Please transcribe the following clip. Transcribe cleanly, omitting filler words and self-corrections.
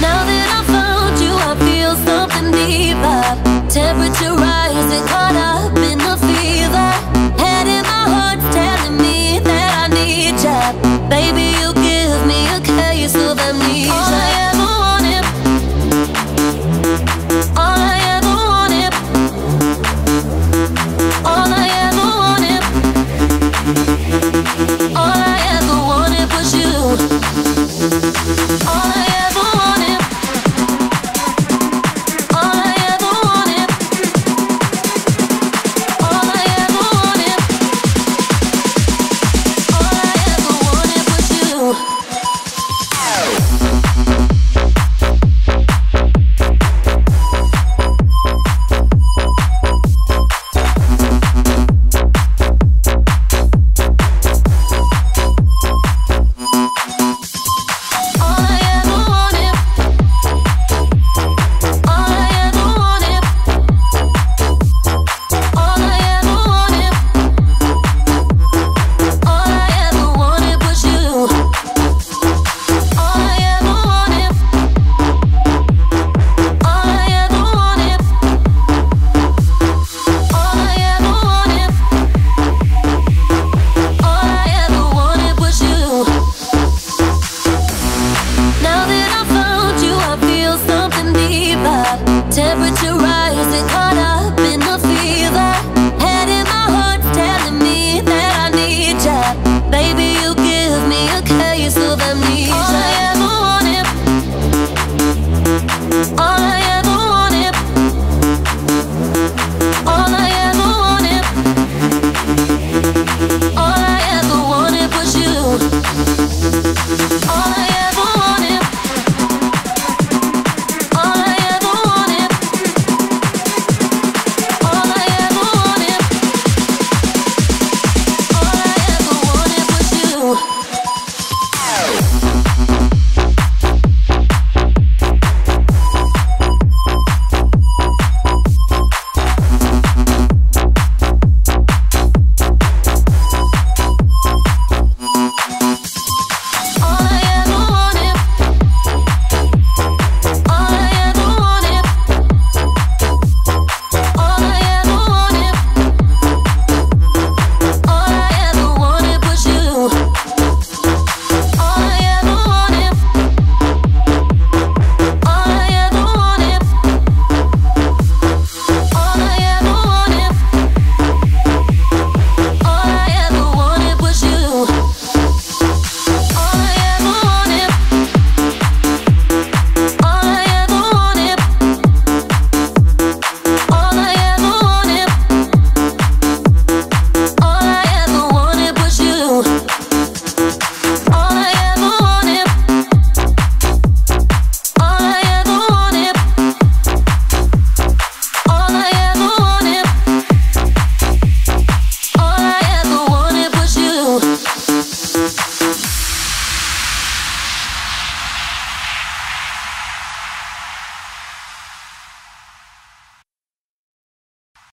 Now that I found you, I feel something deeper. Temperature rising.